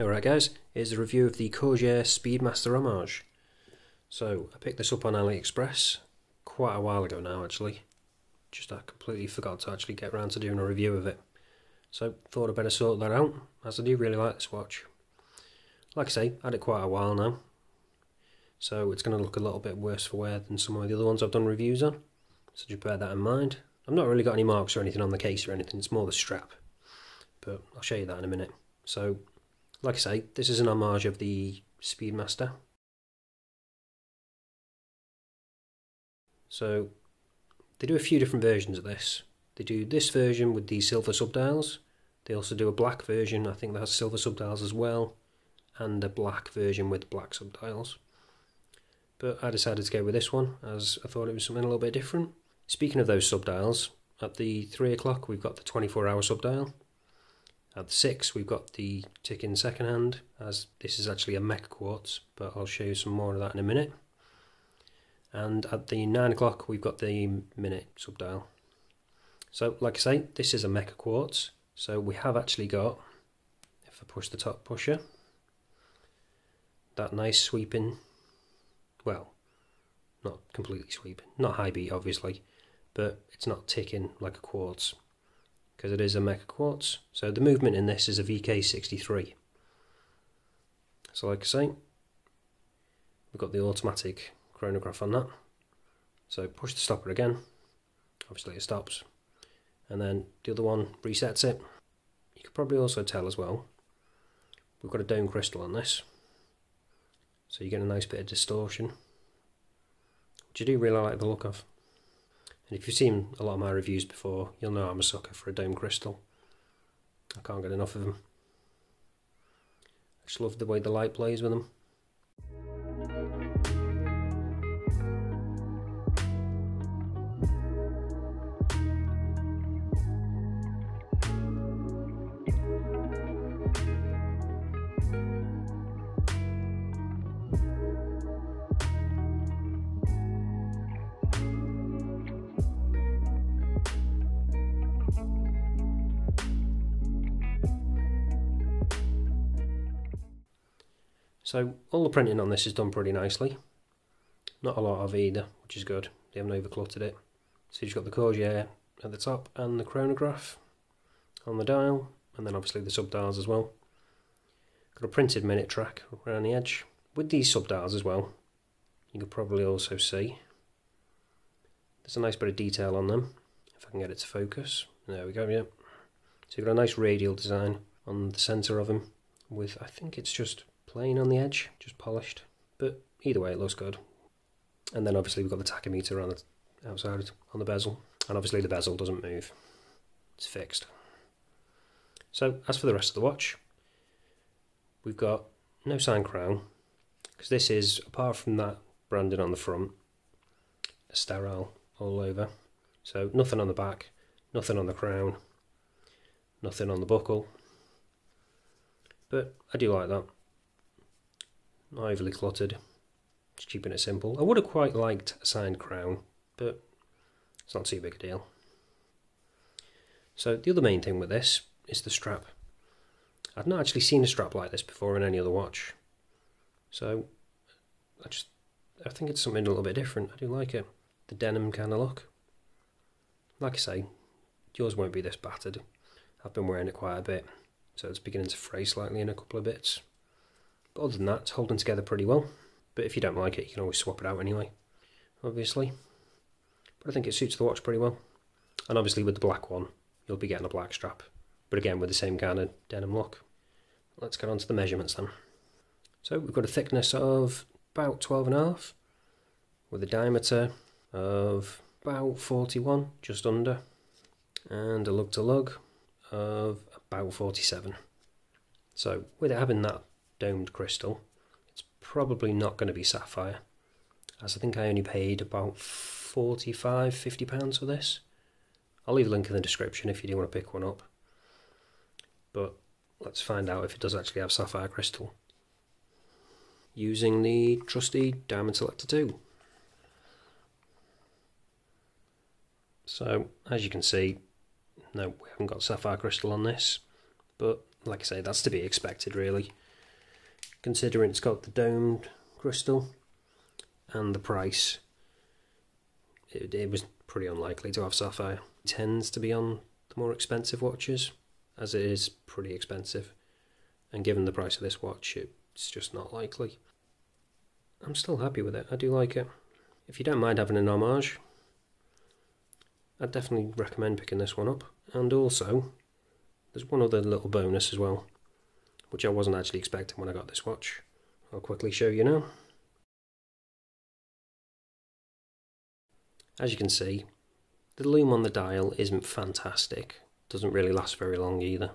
Alright guys, here's a review of the Corgeut Speedmaster Homage. So, I picked this up on AliExpress quite a while ago now actually. Just I completely forgot to actually get around to doing a review of it. So, thought I'd better sort that out, as I do really like this watch. Like I say, I had it quite a while now. So, it's going to look a little bit worse for wear than some of the other ones I've done reviews on. So just bear that in mind. I've not really got any marks or anything on the case or anything, it's more the strap. But I'll show you that in a minute. So, like I say, this is an homage of the Speedmaster. So, they do a few different versions of this. They do this version with the silver subdials. They also do a black version, I think that has silver subdials as well. And a black version with black subdials. But I decided to go with this one, as I thought it was something a little bit different. Speaking of those subdials, at the 3 o'clock we've got the 24-hour subdial. At the 6 we've got the ticking second hand, as this is actually a mech quartz, but I'll show you some more of that in a minute. And at the 9 o'clock we've got the minute subdial. So like I say, this is a mech quartz, so we have actually got, if I push the top pusher, that nice sweeping, well, not completely sweeping, not high beat obviously, but it's not ticking like a quartz, because it is a mecha quartz. So the movement in this is a VK 63. So like I say, we've got the automatic chronograph on that. So push the stopper again, obviously it stops, and then the other one resets it. You could probably also tell as well, we've got a dome crystal on this, so you get a nice bit of distortion, which I do really like the look of. And if you've seen a lot of my reviews before, you'll know I'm a sucker for a dome crystal. I can't get enough of them. I just love the way the light plays with them. So all the printing on this is done pretty nicely. Not a lot of either, which is good. They haven't overcluttered it. So you've got the Corgeut at the top and the chronograph on the dial, and then obviously the subdials as well. Got a printed minute track around the edge. With these subdials as well, you could probably also see there's a nice bit of detail on them. If I can get it to focus. There we go, yeah. So you've got a nice radial design on the centre of them with, I think it's just plain on the edge, just polished, but either way it looks good. And then obviously we've got the tachometer on the outside on the bezel, and obviously the bezel doesn't move, it's fixed. So as for the rest of the watch, we've got no sign crown, because this is, apart from that branded on the front, sterile all over. So nothing on the back, nothing on the crown, nothing on the buckle, but I do like that. Not overly cluttered, just keeping it simple. I would have quite liked a signed crown, but it's not too big a deal. So the other main thing with this is the strap. I've not actually seen a strap like this before in any other watch, so I think it's something a little bit different. I do like it, the denim kind of look. Like I say, yours won't be this battered. I've been wearing it quite a bit, so it's beginning to fray slightly in a couple of bits. But other than that, it's holding together pretty well. But if you don't like it, you can always swap it out anyway, obviously. But I think it suits the watch pretty well. And obviously with the black one, you'll be getting a black strap. But again, with the same kind of denim look. Let's get on to the measurements then. So we've got a thickness of about 12.5, with a diameter of about 41, just under. And a lug-to-lug of about 47. So with it having that domed crystal, it's probably not going to be sapphire, as I think I only paid about £45–50 for this. I'll leave a link in the description if you do want to pick one up, but let's find out if it does actually have sapphire crystal using the trusty diamond selector 2. So as you can see, no, we haven't got sapphire crystal on this, but like I say, that's to be expected really. considering it's got the domed crystal and the price. It was pretty unlikely to have sapphire. It tends to be on the more expensive watches, as it is pretty expensive, and given the price of this watch, it's just not likely. I'm still happy with it. I do like it. If you don't mind having an homage, I'd definitely recommend picking this one up. And also, there's one other little bonus as well, which I wasn't actually expecting when I got this watch. I'll quickly show you now. As you can see, the lume on the dial isn't fantastic, doesn't really last very long either,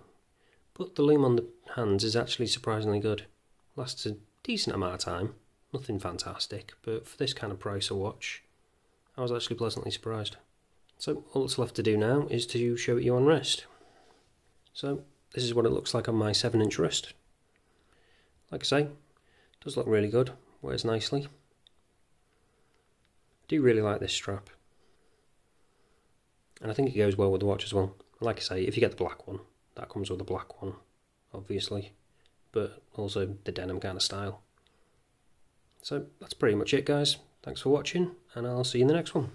but the lume on the hands is actually surprisingly good. Lasts a decent amount of time, nothing fantastic, but for this kind of price of watch, I was actually pleasantly surprised. So all that's left to do now is to show it you on wrist. So this is what it looks like on my 7-inch wrist. Like I say, it does look really good, wears nicely. I do really like this strap, and I think it goes well with the watch as well. Like I say, if you get the black one, that comes with the black one, obviously, but also the denim kind of style. So that's pretty much it, guys. Thanks for watching, and I'll see you in the next one.